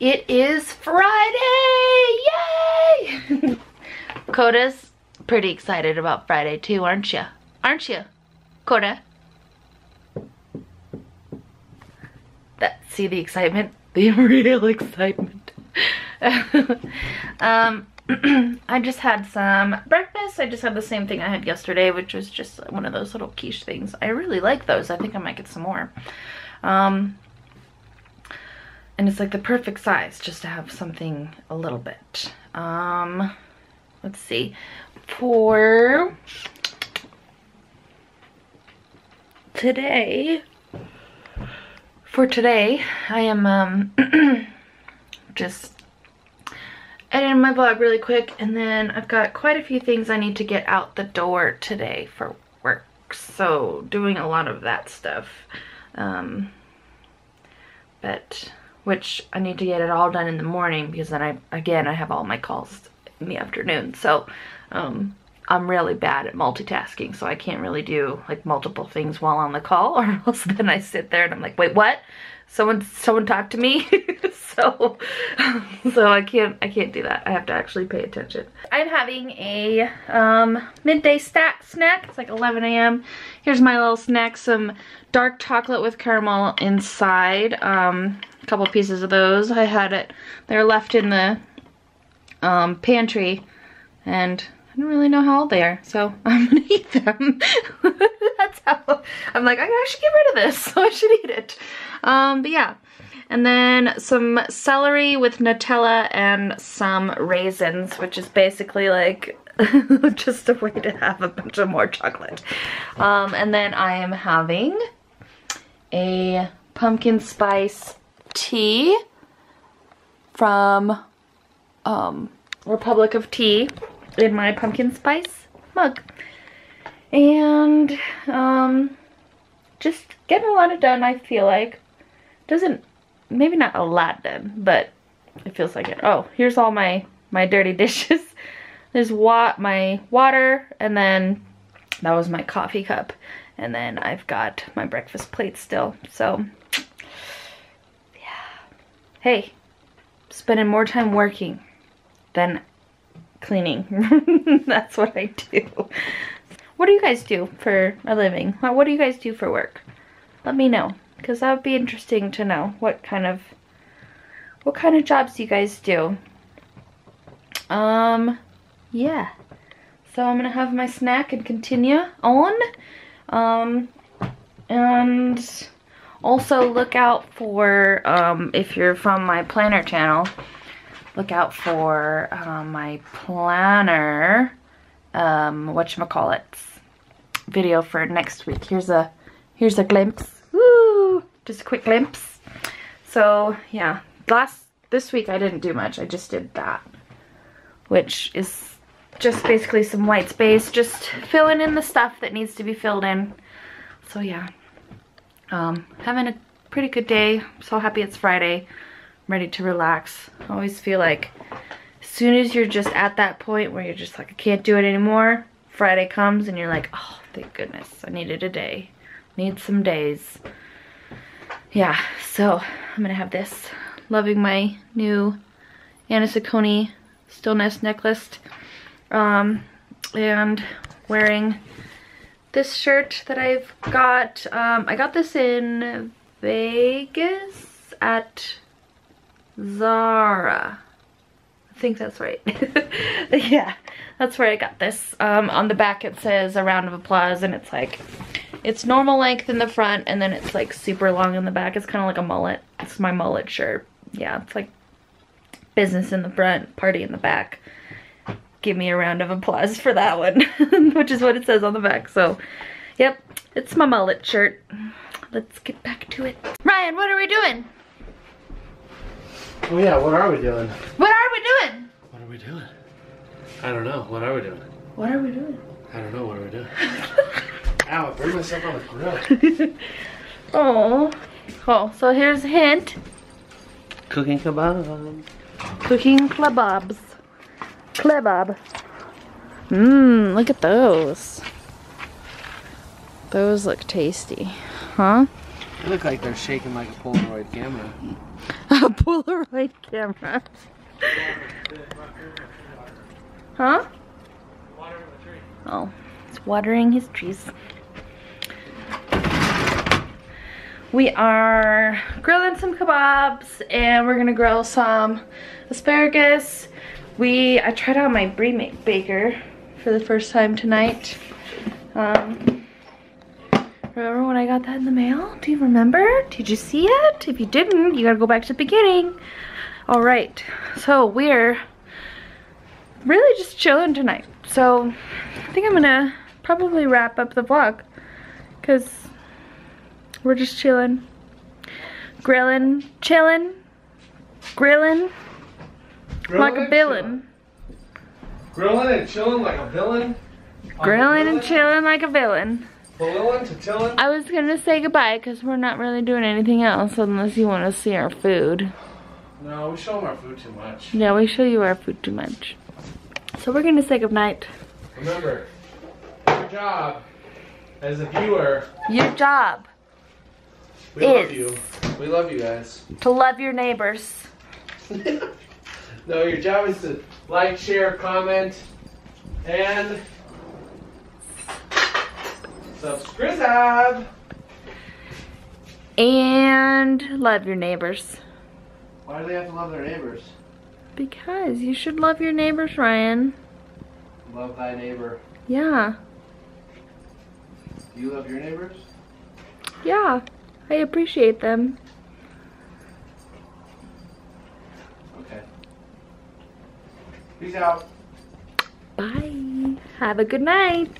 It is Friday! Yay! Coda's pretty excited about Friday too, aren't you? Aren't you, Coda? See the excitement? The real excitement. I just had some breakfast. I just had the same thing I had yesterday, which was just one of those little quiche things. I really like those. I think I might get some more. And it's like the perfect size just to have something a little bit. Let's see. For today... For today, I am just editing my vlog really quick, and then I've got quite a few things I need to get out the door today for work, so doing a lot of that stuff, which I need to get it all done in the morning, because then I have all my calls in the afternoon, so I'm really bad at multitasking, so I can't really do like multiple things while on the call, or else then I sit there and I'm like, wait, what? Someone talked to me? so I can't do that. I have to actually pay attention. I'm having a midday snack. It's like 11 a.m. Here's my little snack, some dark chocolate with caramel inside. A couple pieces of those. I had it, they're left in the pantry, and I don't really know how old they are, so I'm gonna eat them. That's how I'm like, I should get rid of this, so I should eat it. But yeah, and then some celery with Nutella and some raisins, which is basically like just a way to have a bunch of more chocolate. And then I am having a pumpkin spice tea from Republic of Tea. In my pumpkin spice mug, and just getting a lot done. I feel like maybe not a lot done, but it feels like it. Oh, here's all my dirty dishes. There's my water, and then that was my coffee cup, and then I've got my breakfast plate still. So yeah, hey, spending more time working than cleaning. That's what I do. What do you guys do for a living? What do you guys do for work? Let me know, because that would be interesting to know what kind of jobs you guys do. Yeah. So I'm gonna have my snack and continue on. And also look out for if you're from my planner channel. Look out for my planner, whatchamacallits, video for next week. Here's a glimpse. Woo! Just a quick glimpse. So yeah, this week I didn't do much. I just did that, which is just basically some white space, just filling in the stuff that needs to be filled in. So yeah, having a pretty good day. I'm so happy it's Friday. Ready to relax. I always feel like as soon as you're just at that point where you're just like, I can't do it anymore, Friday comes and you're like, oh, thank goodness, I needed a day. Need some days. Yeah, so I'm gonna have this. Loving my new Anna Sacconi stillness necklace. And wearing this shirt that I've got. I got this in Vegas at Zara. I think that's right. Yeah, that's where I got this. On the back it says a round of applause, and it's like, it's normal length in the front, and then it's like super long in the back. It's kind of like a mullet. It's my mullet shirt. Yeah, it's like business in the front, party in the back. Give me a round of applause for that one, which is what it says on the back. So, yep, it's my mullet shirt. Let's get back to it. Ryan, what are we doing? Oh yeah, what are we doing? What are we doing? What are we doing? I don't know. What are we doing? What are we doing? I don't know. What are we doing? Ow, I burned myself on the grill. Oh. Oh, so here's a hint. Cooking kebabs. Cooking kebabs. Kebab. Mmm, look at those. Those look tasty. Huh? They look like they're shaking like a Polaroid camera. A a Polaroid camera. Huh? Oh, it's watering his trees. We are grilling some kebabs and we're gonna grill some asparagus. I tried out my Breville Baker for the first time tonight. Remember when I got that in the mail? Do you remember? Did you see it? If you didn't, you gotta go back to the beginning. All right, so we're really just chilling tonight. So I think I'm gonna probably wrap up the vlog because we're just chilling, grilling, chilling, grilling, like a villain. Grilling and chilling like a villain. Grilling and chilling like a villain. I was gonna say goodbye because we're not really doing anything else unless you want to see our food. No, we show them our food too much. Yeah, we show you our food too much. So we're gonna say goodnight. Remember, your job as a viewer. Your job. We love you. We love you guys. To love your neighbors. No, your job is to like, share, comment, and subscribe. And love your neighbors. Why do they have to love their neighbors? Because you should love your neighbors, Ryan. Love thy neighbor. Yeah. Do you love your neighbors? Yeah, I appreciate them. Okay. Peace out. Bye. Have a good night.